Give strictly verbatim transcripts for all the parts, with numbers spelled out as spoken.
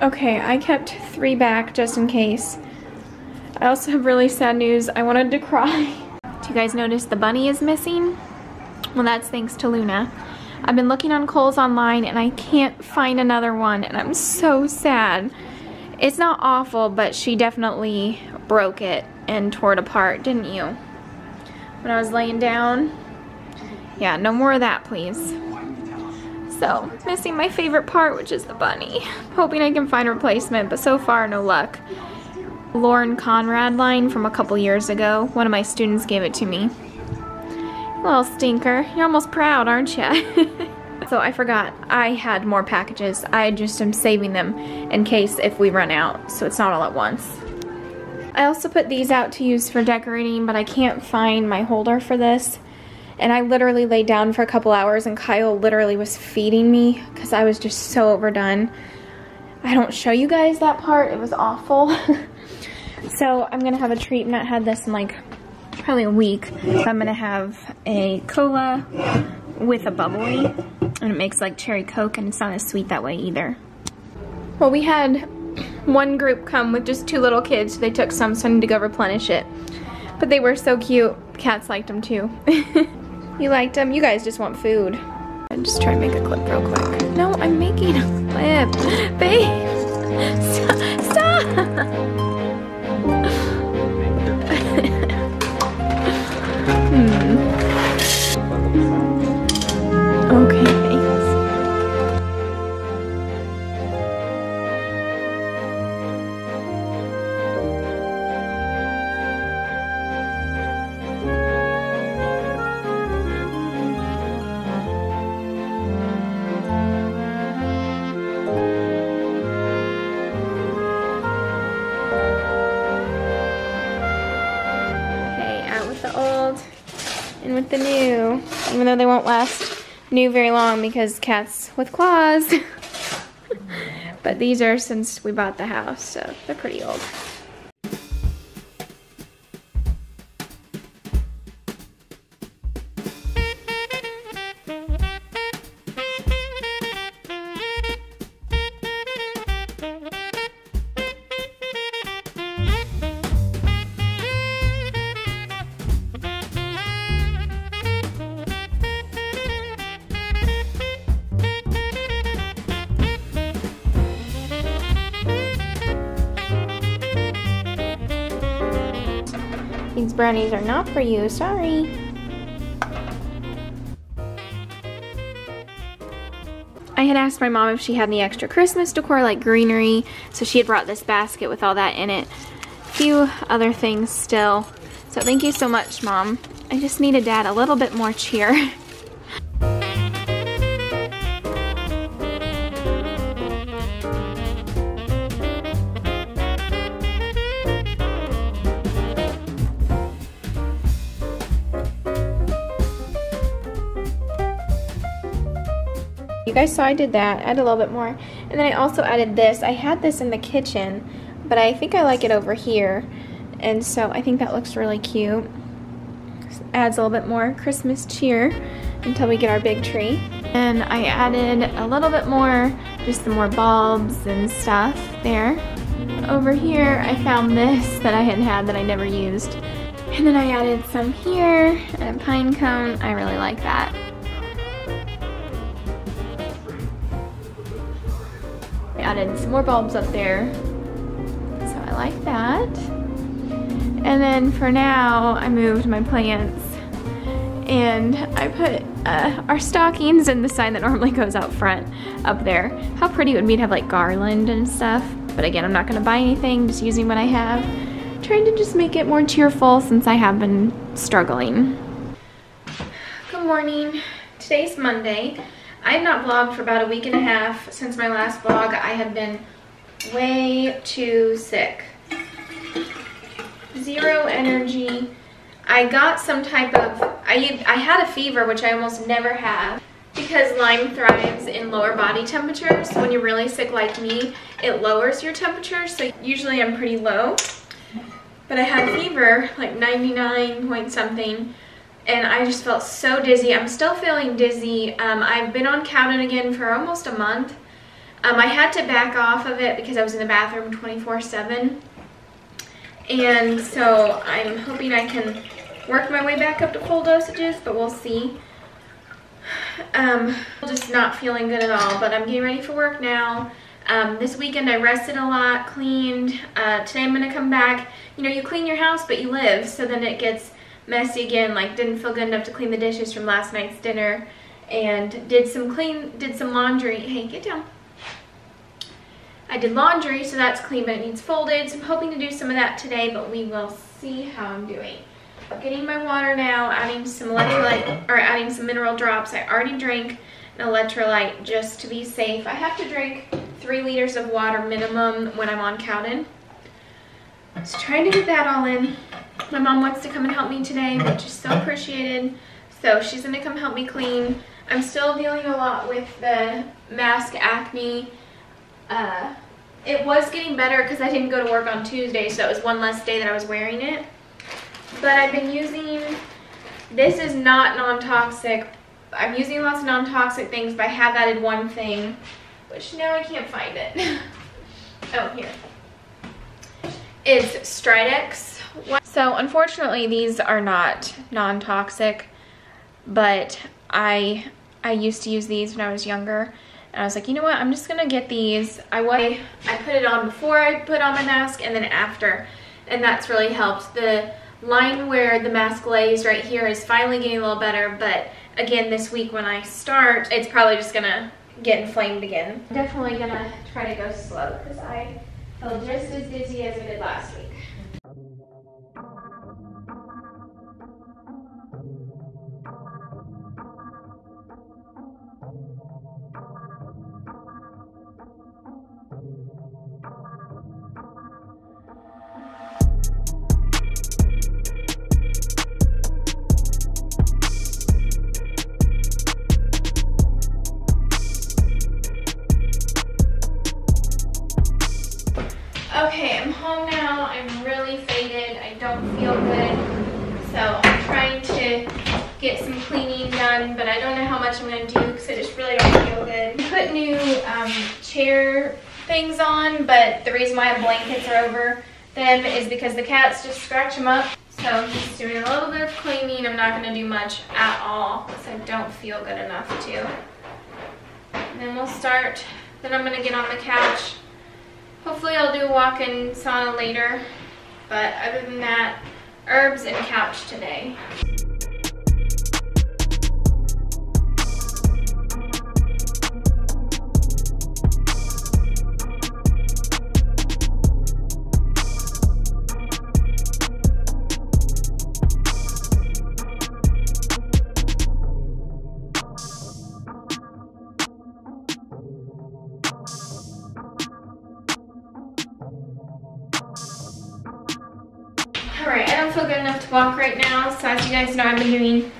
Okay, I kept three back just in case. I also have really sad news. I wanted to cry. Do you guys notice the bunny is missing? Well, that's thanks to Luna. I've been looking on Kohl's online and I can't find another one and I'm so sad. It's not awful, but she definitely broke it and tore it apart, didn't you? When I was laying down. Yeah, no more of that, please. So, missing my favorite part, which is the bunny. Hoping I can find a replacement, but so far, no luck. Lauren Conrad line from a couple years ago. One of my students gave it to me. Little stinker. You're almost proud, aren't you? So I forgot I had more packages. I just am saving them in case if we run out, so it's not all at once. I also put these out to use for decorating, but I can't find my holder for this. And I literally laid down for a couple hours and Kyle literally was feeding me because I was just so overdone. I don't show you guys that part. It was awful. So I'm going to have a treat. I've not had this in like probably a week. So I'm going to have a cola with a bubbly. And it makes like cherry Coke and it's not as sweet that way either. Well, we had one group come with just two little kids. So they took some, so I need to go replenish it. But they were so cute. Cats liked them too. You liked them? You guys just want food. I just try to make a clip real quick. No, I'm making a clip. Babe, stop. Stop. hmm. Okay, with the new, even though they won't last new very long because cats with claws. But these are since we bought the house, so they're pretty old. These brownies are not for you, sorry. I had asked my mom if she had any extra Christmas decor like greenery, so she had brought this basket with all that in it. A few other things still. So thank you so much, Mom. I just needed Dad a little bit more cheer. You guys saw I did that, add a little bit more. And then I also added this. I had this in the kitchen, but I think I like it over here. And so I think that looks really cute. Just adds a little bit more Christmas cheer until we get our big tree. And I added a little bit more, just some more bulbs and stuff there. Over here, I found this that I had had that I never used. And then I added some here and a pine cone. I really like that. Added some more bulbs up there, so I like that. And then for now I moved my plants and I put uh, our stockings and the sign that normally goes out front up there. How pretty it would be to have like garland and stuff, but again I'm not going to buy anything, just using what I have. I'm trying to just make it more cheerful since I have been struggling. Good morning. Today's Monday. I have not vlogged for about a week and a half. Since my last vlog, I have been way too sick. Zero energy. I got some type of, I, I had a fever, which I almost never have, because Lyme thrives in lower body temperatures. So when you're really sick like me, it lowers your temperature. So usually I'm pretty low, but I had a fever, like ninety-nine point something. And I just felt so dizzy. I'm still feeling dizzy. Um, I've been on Cowden again for almost a month. Um, I had to back off of it because I was in the bathroom twenty-four seven. And so I'm hoping I can work my way back up to full dosages, but we'll see. Um, just not feeling good at all, but I'm getting ready for work now. Um, this weekend I rested a lot, cleaned. Uh, today I'm gonna come back. You know, you clean your house, but you live, so then it gets messy again. Like, didn't feel good enough to clean the dishes from last night's dinner, and did some clean, did some laundry. Hey, get down. I did laundry, so that's clean, but it needs folded. So I'm hoping to do some of that today, but we will see how I'm doing. Getting my water now, adding some electrolyte, or adding some mineral drops. I already drank an electrolyte just to be safe. I have to drink three liters of water minimum when I'm on Cowden. So trying to get that all in. My mom wants to come and help me today, which is so appreciated. So she's gonna come help me clean. I'm still dealing a lot with the mask acne. Uh, it was getting better because I didn't go to work on Tuesday, so it was one less day that I was wearing it. But I've been using, this is not non-toxic. I'm using lots of non-toxic things, but I have added one thing, which now I can't find it. Oh, here. It's Stridex. So unfortunately, these are not non-toxic, but I I used to use these when I was younger. And I was like, you know what, I'm just going to get these. I, I, I put it on before I put on my mask and then after, and that's really helped. The line where the mask lays right here is finally getting a little better, but again, this week when I start, it's probably just going to get inflamed again. I'm definitely going to try to go slow because I feel just as dizzy as I did last week. Okay, I'm home now. I'm really faded. I don't feel good. So I'm trying to get some cleaning done, but I don't know how much I'm going to do because I just really don't feel good. I put new um, chair things on, but the reason why the blankets are over them is because the cats just scratch them up. So I'm just doing a little bit of cleaning. I'm not going to do much at all because I don't feel good enough to. And then we'll start. Then I'm going to get on the couch. Hopefully I'll do a walk-in sauna later, but other than that, herbs and couch today. Alright, I don't feel good enough to walk right now, so as you guys know, I've been doing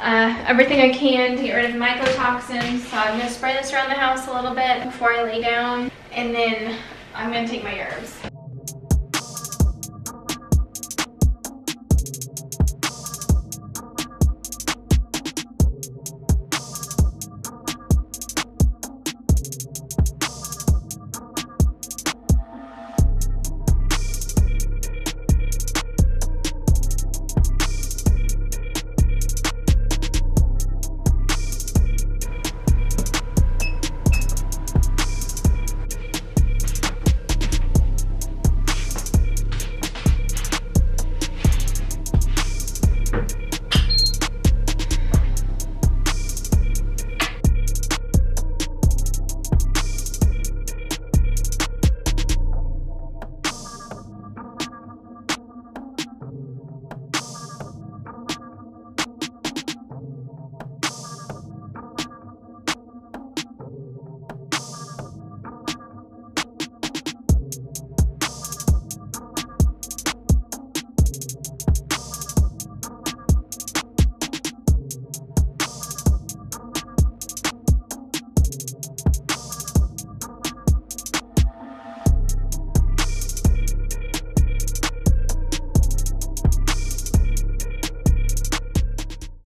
uh, everything I can to get rid of mycotoxins, so I'm going to spray this around the house a little bit before I lay down, and then I'm going to take my herbs.